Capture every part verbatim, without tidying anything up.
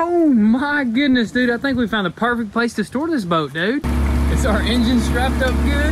Oh my goodness, dude. I think we found the perfect place to store this boat, dude. It's our engine strapped up good.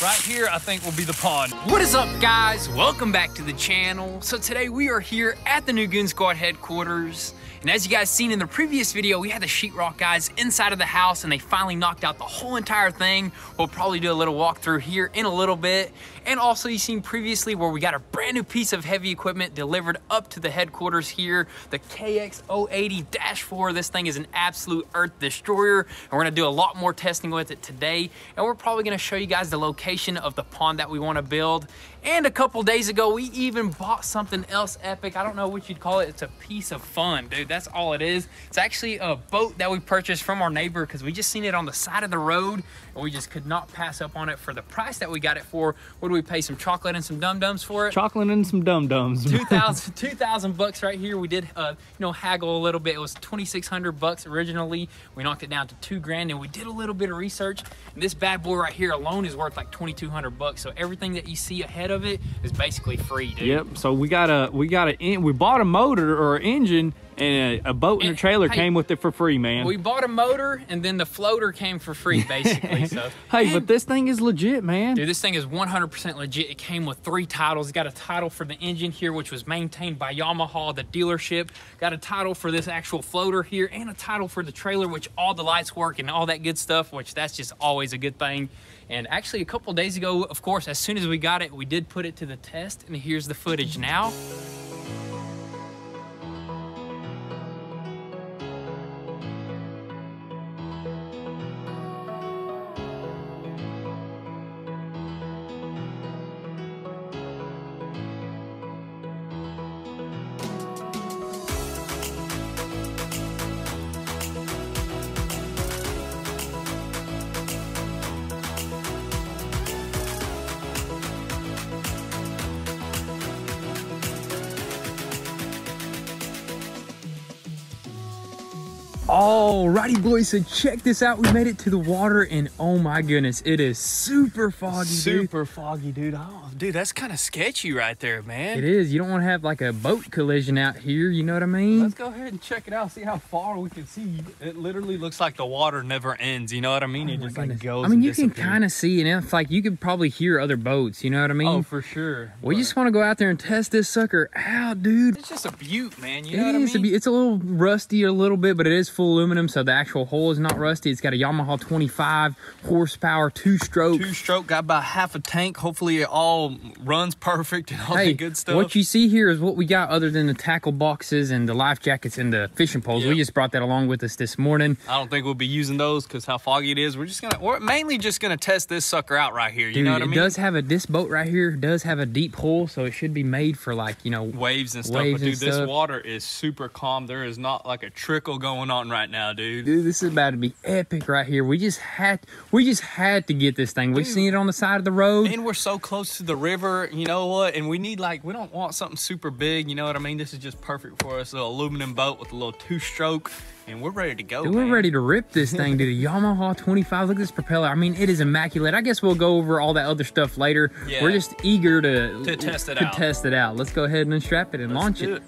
Right here, I think, will be the pond. What is up, guys? Welcome back to the channel. So today we are here at the new Goonzquad headquarters. And as you guys seen in the previous video, we had the sheetrock guys inside of the house and they finally knocked out the whole entire thing. We'll probably do a little walkthrough here in a little bit. And also you seen previously where we got a brand new piece of heavy equipment delivered up to the headquarters here, the K X zero eighty dash four. This thing is an absolute earth destroyer. And we're gonna do a lot more testing with it today. And we're probably gonna show you guys the location of the pond that we wanna build. And a couple days ago, we even bought something else epic. I don't know what you'd call it. It's a piece of fun, dude. That's all it is. It's actually a boat that we purchased from our neighbor because we just seen it on the side of the road and we just could not pass up on it for the price that we got it for. What do we pay? Some chocolate and some dum-dums for it? Chocolate and some dum-dums. two thousand bucks right here. We did, uh, you know, haggle a little bit. It was twenty-six hundred bucks originally. We knocked it down to two grand and we did a little bit of research. And this bad boy right here alone is worth like twenty-two hundred bucks. So everything that you see ahead of Of it is basically free, dude. Yep. So we got a we got a we bought a motor or an engine and a, a boat and, and a trailer hey, came with it for free, man. We bought a motor and then the floater came for free, basically. So hey, and, but this thing is legit, man. Dude, this thing is one hundred percent legit. It came with three titles. It got a title for the engine here, which was maintained by Yamaha, the dealership. Got a title for this actual floater here, and a title for the trailer, which all the lights work and all that good stuff. Which that's just always a good thing. And actually a couple days ago, of course, as soon as we got it, we did put it to the test, and here's the footage now. Alrighty, boys, so check this out. We made it to the water, and oh my goodness, it is super foggy, super dude. foggy, dude. Oh, dude, that's kind of sketchy right there, man. It is. You don't want to have like a boat collision out here, you know what I mean? Let's go ahead and check it out, see how far we can see. It literally looks like the water never ends, you know what I mean? Oh, it just goodness. like goes I mean, you disappears. can kind of see, and it's like you could probably hear other boats, you know what I mean? Oh, for sure. We but... just want to go out there and test this sucker out, dude. It's just a beaut, man, you it know what I mean? A it's a little rusty a little bit, but it is full aluminum, so the actual hull is not rusty. It's got a Yamaha twenty-five horsepower, two-stroke. Two-stroke, got about half a tank. Hopefully it all runs perfect and all hey, the good stuff. What you see here is what we got other than the tackle boxes and the life jackets and the fishing poles. Yep. We just brought that along with us this morning. I don't think we'll be using those because how foggy it is. We're just gonna, we're mainly just gonna test this sucker out right here. You Dude, know what I mean? It does have a, this boat right here does have a deep hole, so it should be made for like, you know, waves and stuff. Waves but dude, this stuff. water is super calm. There is not like a trickle going on right now, dude. Dude, this is about to be epic right here. We just had we just had to get this thing. We've seen it on the side of the road. And we're so close to the river, you know what? And we need like we don't want something super big, you know what I mean? This is just perfect for us. A little aluminum boat with a little two-stroke. And we're ready to go, dude, man. We're ready to rip this thing, dude. A Yamaha twenty-five. Look at this propeller. I mean, it is immaculate. I guess we'll go over all that other stuff later. Yeah. We're just eager to, to test it to out. test it out. Let's go ahead and unstrap it and Let's launch it. it.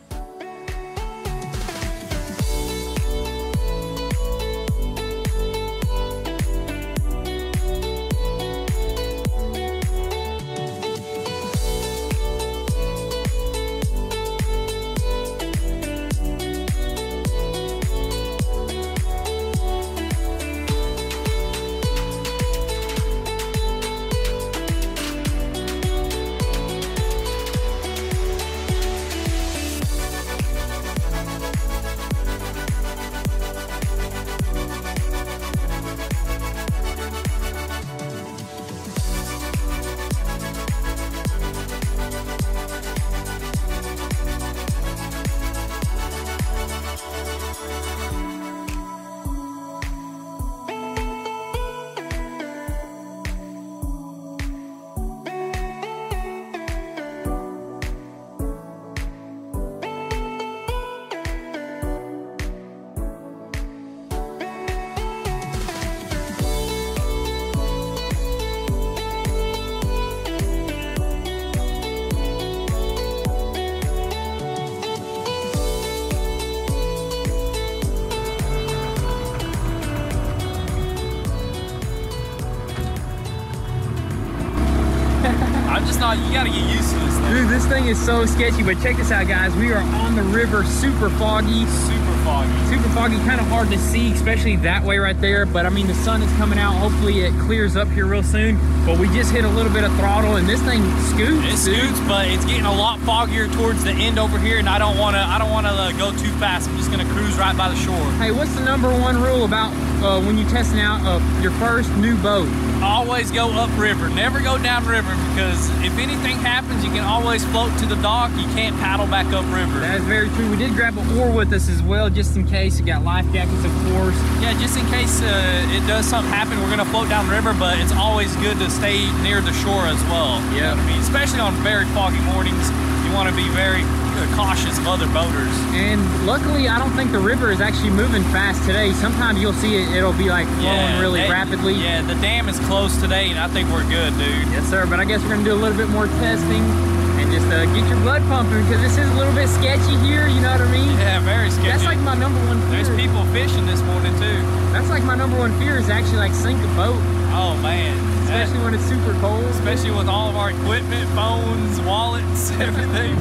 Oh, you gotta get used to this thing. Dude, this thing is so sketchy, but check this out, guys. We are on the river, super foggy. Super foggy. Super foggy, kind of hard to see, especially that way right there. But I mean, the sun is coming out. Hopefully it clears up here real soon. But we just hit a little bit of throttle and this thing scoots. It scoots, dude. But it's getting a lot foggier towards the end over here. And I don't wanna, I don't wanna uh, go too fast. I'm just gonna cruise right by the shore. Hey, what's the number one rule about uh, when you're testing out uh, your first new boat? Always go upriver. Never go downriver, because if anything happens, you can always float to the dock. You can't paddle back upriver. That's very true. We did grab an oar with us as well, just in case. You got life jackets, of course. Yeah, just in case uh, it does something happen, we're gonna float downriver, but it's always good to stay near the shore as well. Yeah, you know what I mean? Especially on very foggy mornings, you want to be very cautious of other boaters. And luckily, I don't think the river is actually moving fast today. Sometimes you'll see it, it'll be like flowing yeah, really they, rapidly. Yeah, the dam is closed today, and I think we're good, dude. Yes, sir, but I guess we're gonna do a little bit more testing and just uh, get your blood pumping, because this is a little bit sketchy here, you know what I mean? Yeah, very sketchy. That's like my number one fear. There's people fishing this morning, too. That's like my number one fear is actually like sink a boat. Oh, man. Especially that, when it's super cold. Especially with all of our equipment, phones, wallets, everything.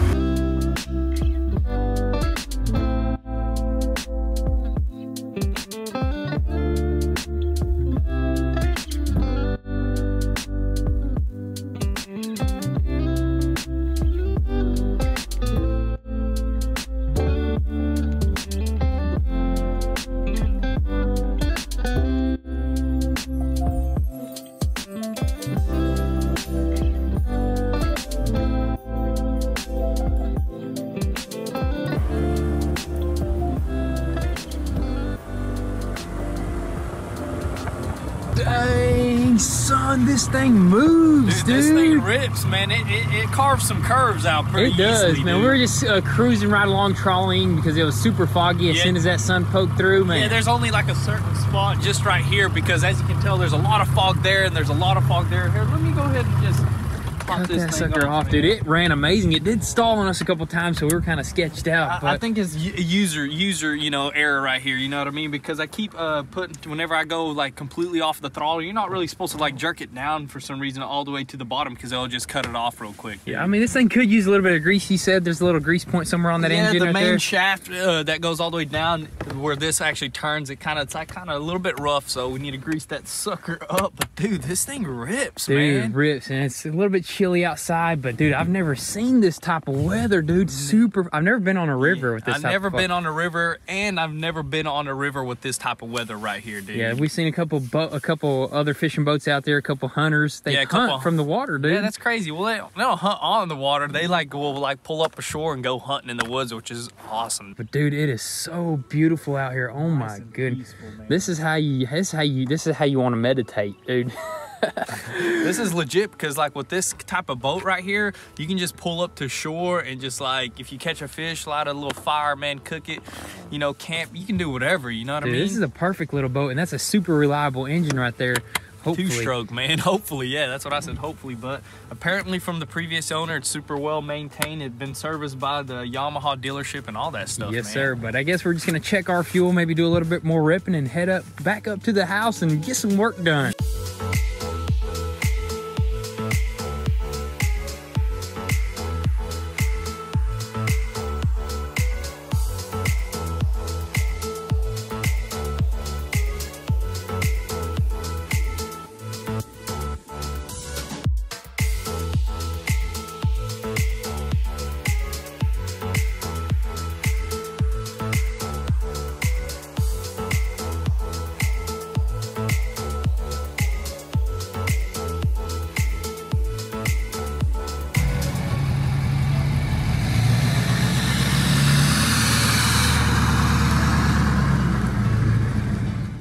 Dang, son, this thing moves, dude. dude. This thing rips, man. It, it, it carves some curves out pretty easily. It does, easily, man. Dude. We were just uh, cruising right along, trawling, because it was super foggy as yeah. soon as that sun poked through, man. Yeah, there's only like a certain spot just right here, because as you can tell, there's a lot of fog there, and there's a lot of fog there. Here, let me go ahead and just... Cut that sucker off, dude. It ran amazing. It did stall on us a couple times, so we were kind of sketched out. I, I think it's user user you know error right here. You know what I mean? Because I keep uh, putting whenever I go like completely off the throttle, you're not really supposed to like jerk it down for some reason all the way to the bottom, because they'll just cut it off real quick. Yeah, I mean this thing could use a little bit of grease. You said there's a little grease point somewhere on that yeah, engine. Yeah, the right main there. shaft uh, that goes all the way down where this actually turns. It kind of it's like kind of a little bit rough, so we need to grease that sucker up. But dude, this thing rips, dude, man. Dude, rips, and it's a little bit chilly outside, but dude, I've never seen this type of weather, dude. Super. I've never been on a river with this. I've type never of been on a river, and I've never been on a river with this type of weather right here, dude. Yeah, we've seen a couple, a couple other fishing boats out there, a couple hunters. They yeah, hunt couple, from the water, dude. Yeah, that's crazy. Well, they don't, they don't hunt on the water. They like will like pull up ashore and go hunting in the woods, which is awesome. But dude, it is so beautiful out here. Oh my nice goodness, peaceful, this is how you. This is how you. This is how you want to meditate, dude. This is legit, because like with this type of boat right here, you can just pull up to shore and just like if you catch a fish, light a little fire, man, cook it, you know, camp. You can do whatever, you know what Dude, I mean? This is a perfect little boat, and that's a super reliable engine right there. Hopefully. Two-stroke, man. Hopefully, yeah, that's what I said, hopefully. But apparently from the previous owner, it's super well maintained. It's been serviced by the Yamaha dealership and all that stuff, Yes, man. sir. But I guess we're just going to check our fuel, maybe do a little bit more ripping, and head up back up to the house and get some work done.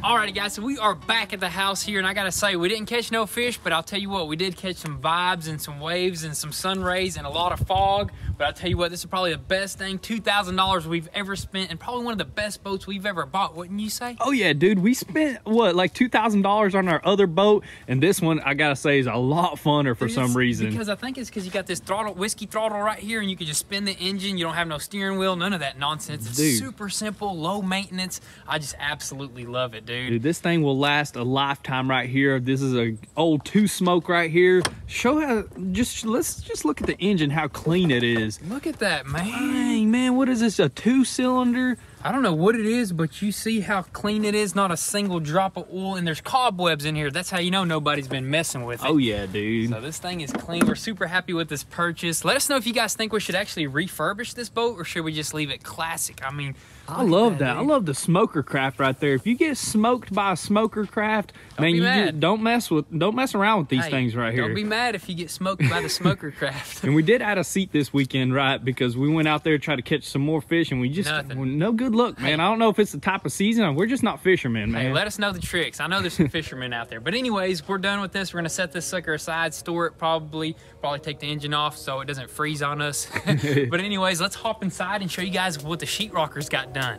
Alrighty guys, so we are back at the house here, and I gotta say, we didn't catch no fish, but I'll tell you what, we did catch some vibes and some waves and some sun rays and a lot of fog. But I'll tell you what, this is probably the best thing two thousand dollars we've ever spent, and probably one of the best boats we've ever bought, wouldn't you say? Oh yeah, dude, we spent what, like two thousand dollars on our other boat, and this one, I gotta say, is a lot funner for dude, some reason. Because I think it's because you got this throttle, whiskey throttle right here, and you can just spin the engine. You don't have no steering wheel, none of that nonsense. It's dude. super simple, low maintenance. I just absolutely love it, dude. Dude, dude. This thing will last a lifetime right here. This is a old two smoke right here. Show how, just, let's just look at the engine, how clean it is. Look at that, man. Dang, man, what is this, a two cylinder? I don't know what it is, but you see how clean it is. Not a single drop of oil, and there's cobwebs in here. That's how you know nobody's been messing with it. Oh yeah, dude. So this thing is clean. We're super happy with this purchase. Let us know if you guys think we should actually refurbish this boat, or should we just leave it classic? I mean, I love that. that. I love the Smoker Craft right there. If you get smoked by a Smoker Craft, don't man, you just, don't mess with, don't mess around with these hey, things right don't here. Don't be mad if you get smoked by the Smoker Craft. And we did add a seat this weekend, right? Because we went out there to try to catch some more fish, and we just Nothing. no good. Look, man, I don't know if it's the type of season. We're just not fishermen, man. Hey, let us know the tricks. I know there's some fishermen out there. But anyways, we're done with this. We're going to set this sucker aside, store it probably, probably take the engine off so it doesn't freeze on us. But anyways, let's hop inside and show you guys what the sheetrockers got done.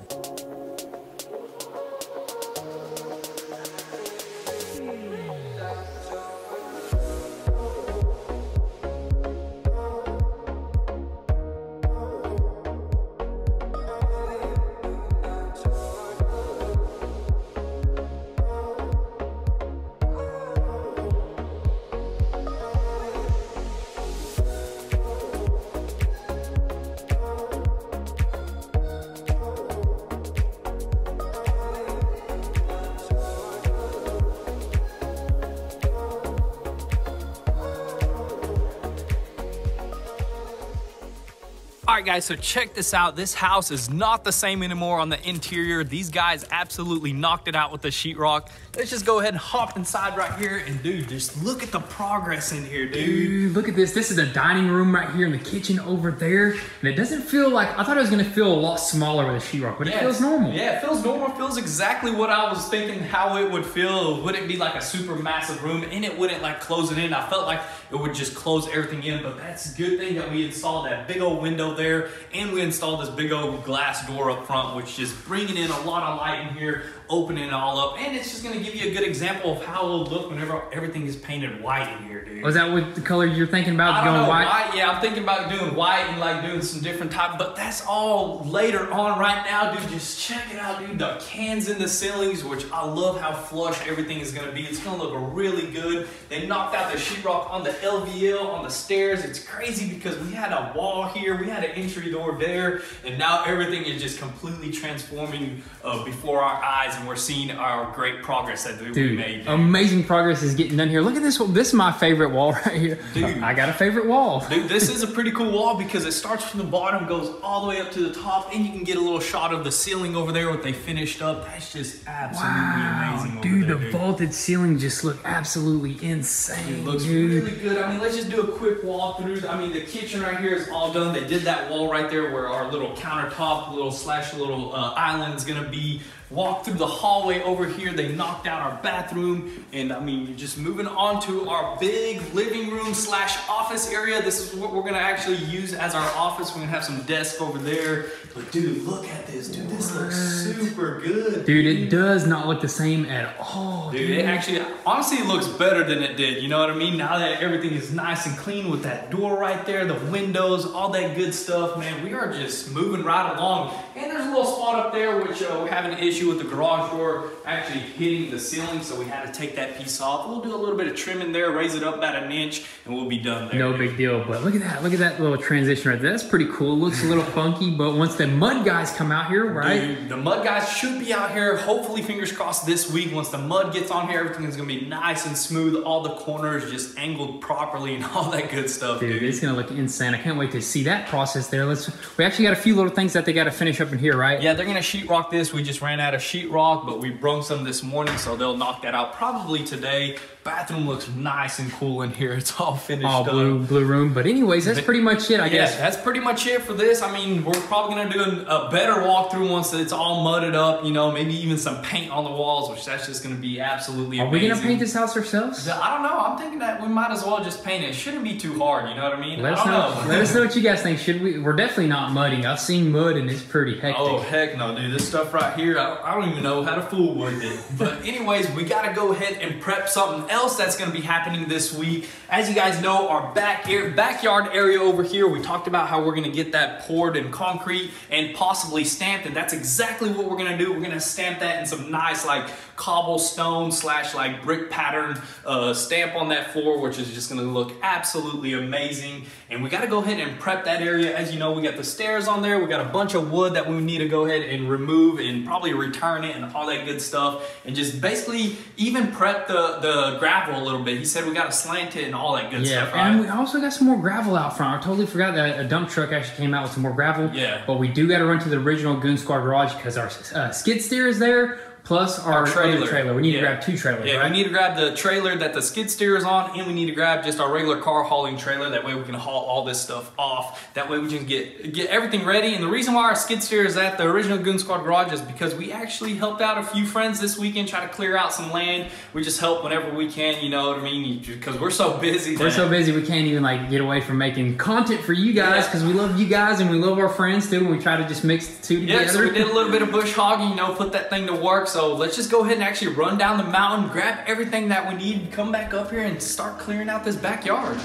All right, guys, so check this out. This house is not the same anymore on the interior. These guys absolutely knocked it out with the sheetrock. Let's just go ahead and hop inside right here. And dude, just look at the progress in here, dude. Dude, look at this. This is the dining room right here and the kitchen over there. And it doesn't feel like, I thought it was gonna feel a lot smaller with a sheetrock, but yes. It feels normal. Yeah, it feels normal. It feels exactly what I was thinking how it would feel. It wouldn't be like a super massive room, and it wouldn't like close it in. I felt like it would just close everything in, but that's a good thing that we installed that big old window there. There, and we installed this big old glass door up front, which is bringing in a lot of light in here, opening it all up, and it's just going to give you a good example of how it'll look whenever everything is painted white in here, dude. Was that what the color you're thinking about, going know, white? I, yeah, I'm thinking about doing white and like doing some different type, but that's all later on. Right now, dude, just check it out, dude. The cans in the ceilings, which I love how flush everything is going to be. It's going to look really good. They knocked out the sheetrock on the L V L, on the stairs. It's crazy because we had a wall here, we had an entry door there, and now everything is just completely transforming uh, before our eyes, and we're seeing our great progress that we dude, made. Dude. Amazing progress is getting done here. Look at this one. This is my favorite wall right here. Dude, I got a favorite wall. Dude, this is a pretty cool wall because it starts from the bottom, goes all the way up to the top, and you can get a little shot of the ceiling over there, what they finished up. That's just absolutely wow, amazing. Dude, over there, the dude. vaulted ceiling just looked absolutely insane. It looks dude. really good. I mean, let's just do a quick walkthrough. I mean, the kitchen right here is all done. They did that wall right there where our little countertop, little slash little uh, island is gonna be. Walk through the hallway over here. They knocked out our bathroom, and I mean, you're just moving on to our big living room slash office area. This is what we're gonna actually use as our office. We're gonna have some desks over there. But dude, look at this, dude. What? This looks super good, dude. dude. It does not look the same at all, dude. dude. It actually, honestly, it looks better than it did. You know what I mean? Now that everything is nice and clean with that door right there, the windows, all that good stuff, man. We are just moving right along, and there's a little spot up there which uh, we have an issue with the garage door actually hitting the ceiling, so we had to take that piece off. We'll do a little bit of trimming there, raise it up about an inch, and we'll be done there. No big deal, but look at that. Look at that little transition right there. That's pretty cool. It looks a little funky, but once the mud guys come out here, right? Dude, the mud guys should be out here, hopefully, fingers crossed, this week. Once the mud gets on here, everything is going to be nice and smooth. All the corners just angled properly and all that good stuff, dude. dude. It's going to look insane. I can't wait to see that process there. Let's. We actually got a few little things that they got to finish up in here, right? Yeah, they're going to sheetrock this. We just ran out of sheetrock, but we brung some this morning, so they'll knock that out probably today. Bathroom looks nice and cool in here. It's all finished all blue, up. blue room. But anyways, that's pretty much it, I yeah, guess. That's pretty much it for this. I mean, we're probably gonna do a better walkthrough once it's all mudded up, you know, maybe even some paint on the walls, which that's just gonna be absolutely amazing. Are we gonna paint this house ourselves? I don't know. I'm thinking that we might as well just paint it. It shouldn't be too hard, you know what I mean? Let us know. know. Let us know what you guys think. Should we? We're definitely not mudding. I've seen mud and it's pretty hectic. Oh, heck no, dude. This stuff right here, I, I don't even know how to fool with it. But anyways, we gotta go ahead and prep something else else that's going to be happening this week. As you guys know, our back air, backyard area over here, we talked about how we're going to get that poured in concrete and possibly stamped, and that's exactly what we're going to do. We're going to stamp that in some nice like cobblestone slash like brick pattern uh, stamp on that floor, which is just going to look absolutely amazing. And we got to go ahead and prep that area. As you know, we got the stairs on there. We got a bunch of wood that we need to go ahead and remove and probably return it and all that good stuff, and just basically even prep the, the gravel a little bit. He said we got to slant it and all that good yeah, stuff. Yeah, and right? We also got some more gravel out front. I totally forgot that a dump truck actually came out with some more gravel. Yeah. But we do got to run to the original Goonzquad garage because our uh, skid steer is there. Plus our, our trailer. Other trailer. We need yeah. to grab two trailers. Yeah, right? We need to grab the trailer that the skid steer is on, and we need to grab just our regular car hauling trailer. That way we can haul all this stuff off. That way we can get get everything ready. And the reason why our skid steer is at the original Goonzquad garage is because we actually helped out a few friends this weekend try to clear out some land. We just help whenever we can, you know what I mean? Because we're so busy. We're so busy we can't even like get away from making content for you guys because yeah. we love you guys and we love our friends too, and we try to just mix the two together. Yeah, so we did a little bit of bush hogging, you know, put that thing to work. So So let's just go ahead and actually run down the mountain, grab everything that we need, come back up here and start clearing out this backyard.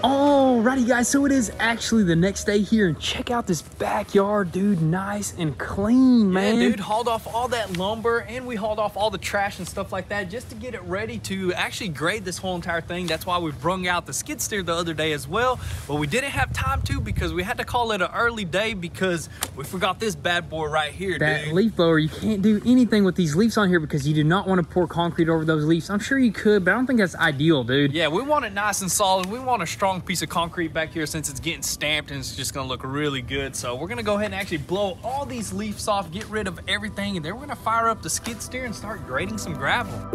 Alrighty guys, so it is actually the next day here, and check out this backyard, dude. Nice and clean, man. Yeah, dude, hauled off all that lumber and we hauled off all the trash and stuff like that just to get it ready to actually grade this whole entire thing. That's why we brung out the skid steer the other day as well, but we didn't have time to because we had to call it an early day because we forgot this bad boy right here, that dude. Leaf blower, you can't do anything with these leaves on here because you do not want to pour concrete over those leaves. I'm sure you could, but I don't think that's ideal, dude. Yeah, we want it nice and solid. We want a strong piece of concrete back here since it's getting stamped and it's just gonna look really good. So we're gonna go ahead and actually blow all these leaves off, get rid of everything, and then we're gonna fire up the skid steer and start grading some gravel.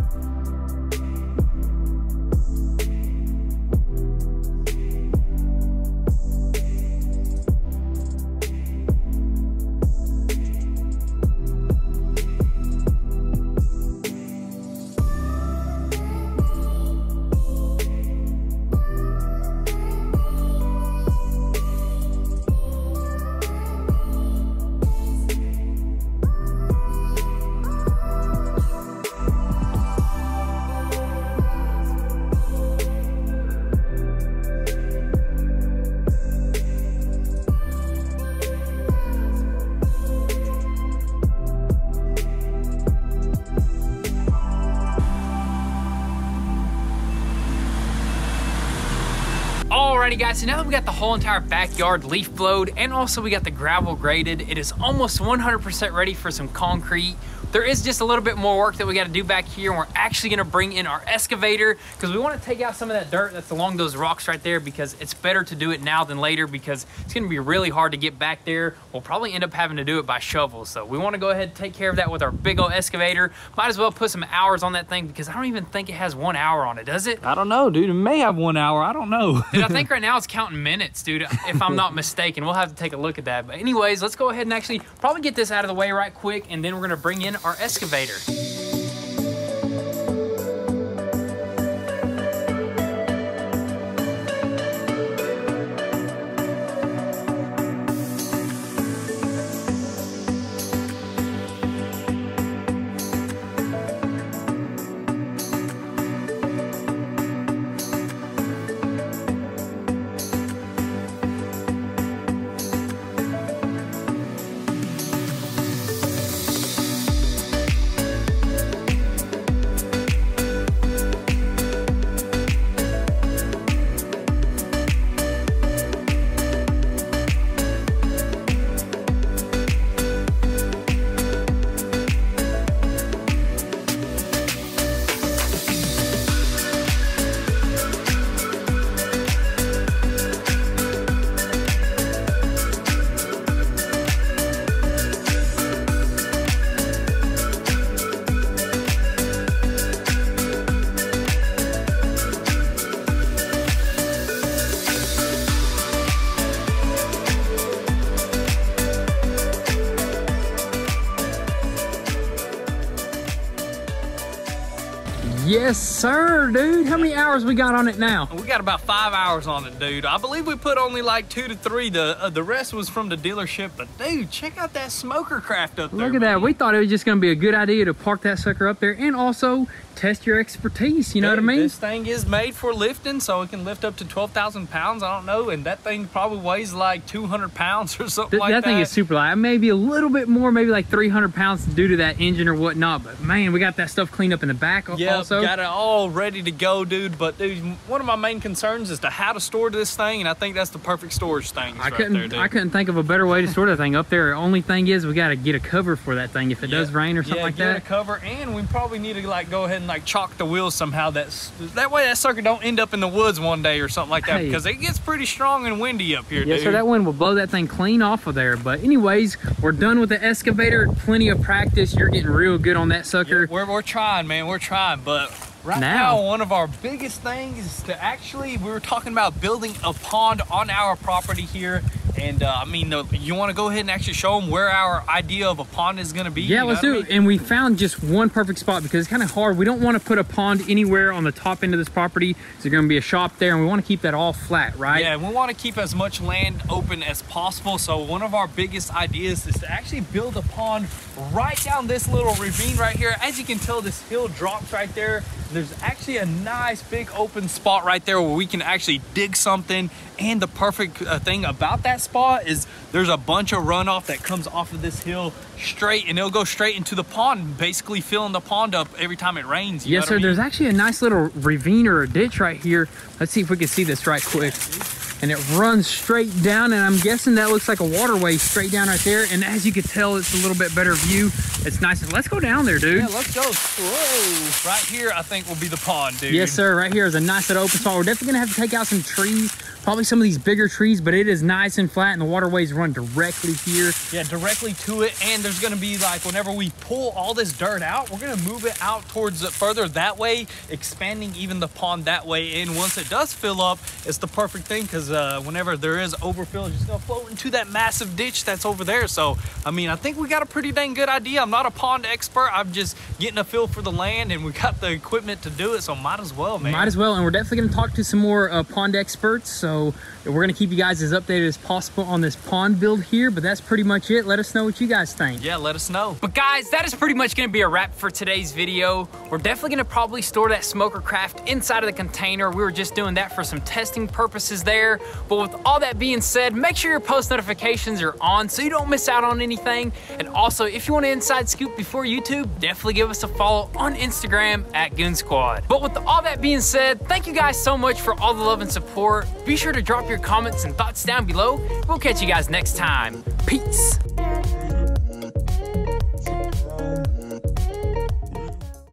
Alrighty guys, so now that we got the whole entire backyard leaf blowed and also we got the gravel graded, it is almost one hundred percent ready for some concrete. There is just a little bit more work that we got to do back here, and we're actually going to bring in our excavator because we want to take out some of that dirt that's along those rocks right there, because it's better to do it now than later because it's going to be really hard to get back there. We'll probably end up having to do it by shovel, so we want to go ahead and take care of that with our big old excavator. Might as well put some hours on that thing because I don't even think it has one hour on it, does it? I don't know, dude. It may have one hour. I don't know. Dude, I think right now it's counting minutes, dude, if I'm not mistaken. We'll have to take a look at that. But anyways, let's go ahead and actually probably get this out of the way right quick, and then we're going to bring in our excavator. Yes, sir, dude. How many hours we got on it now? We got about five hours on it, dude. I believe we put only like two to three. The uh, the rest was from the dealership. But, dude, check out that Smoker Craft up there. Look at that. Man. We thought it was just going to be a good idea to park that sucker up there and also test your expertise. You dude, know what I mean? This thing is made for lifting, so it can lift up to twelve thousand pounds. I don't know. And that thing probably weighs like two hundred pounds or something Th like that. That thing is super light. Maybe a little bit more, maybe like three hundred pounds due to that engine or whatnot. But, man, we got that stuff cleaned up in the back yep, also. Got it all ready to go, dude. But dude, one of my main concerns is to how to store this thing, and I think that's the perfect storage thing. I right couldn't there, dude. I couldn't think of a better way to store the thing up there. The only thing is we got to get a cover for that thing if it yeah. does rain or something yeah, like get that. Get a cover, and we probably need to like go ahead and like chalk the wheels somehow. That's that way that sucker don't end up in the woods one day or something like that hey. because it gets pretty strong and windy up here, yeah, dude. So that wind will blow that thing clean off of there. But anyways, we're done with the excavator. Plenty of practice. You're getting real good on that sucker. Yeah, we're we're trying, man. We're trying, but. Right now. now, one of our biggest things is to actually, we were talking about building a pond on our property here. And uh, I mean, the, you want to go ahead and actually show them where our idea of a pond is going to be? Yeah, let's do it. And we found just one perfect spot because it's kind of hard. We don't want to put a pond anywhere on the top end of this property. There's going to be a shop there, and we want to keep that all flat, right? Yeah, and we want to keep as much land open as possible. So one of our biggest ideas is to actually build a pond right down this little ravine right here. As you can tell, this hill drops right there. There's actually a nice big open spot right there where we can actually dig something. And the perfect uh, thing about that spot is there's a bunch of runoff that comes off of this hill straight, and it'll go straight into the pond, basically filling the pond up every time it rains. You yes, sir. I mean? There's actually a nice little ravine or a ditch right here. Let's see if we can see this right quick. And it runs straight down, and I'm guessing that looks like a waterway straight down right there. And as you can tell, it's a little bit better view. It's nice. Let's go down there, dude. Yeah, let's go. Whoa. Right here, I think, will be the pond, dude. Yes, sir. Right here is a nice little open spot. We're definitely going to have to take out some trees, probably some of these bigger trees, but it is nice and flat, and the waterways run directly here. Yeah, directly to it, and there's going to be, like, whenever we pull all this dirt out, we're going to move it out towards it further that way, expanding even the pond that way. And once it does fill up, it's the perfect thing because Uh, whenever there is overfill, it's just gonna float into that massive ditch that's over there. So, I mean, I think we got a pretty dang good idea. I'm not a pond expert. I'm just getting a feel for the land, and we got the equipment to do it, so might as well, man. Might as well, and we're definitely gonna talk to some more uh, pond experts. So we're gonna keep you guys as updated as possible on this pond build here, but that's pretty much it. Let us know what you guys think. Yeah, let us know. But guys, that is pretty much gonna be a wrap for today's video. We're definitely gonna probably store that Smoker Craft inside of the container. We were just doing that for some testing purposes there. But with all that being said, make sure your post notifications are on so you don't miss out on anything. And also, if you want an inside scoop before YouTube, definitely give us a follow on Instagram at Goonzquad. But with all that being said, thank you guys so much for all the love and support. Be sure sure to drop your comments and thoughts down below. We'll catch you guys next time. Peace.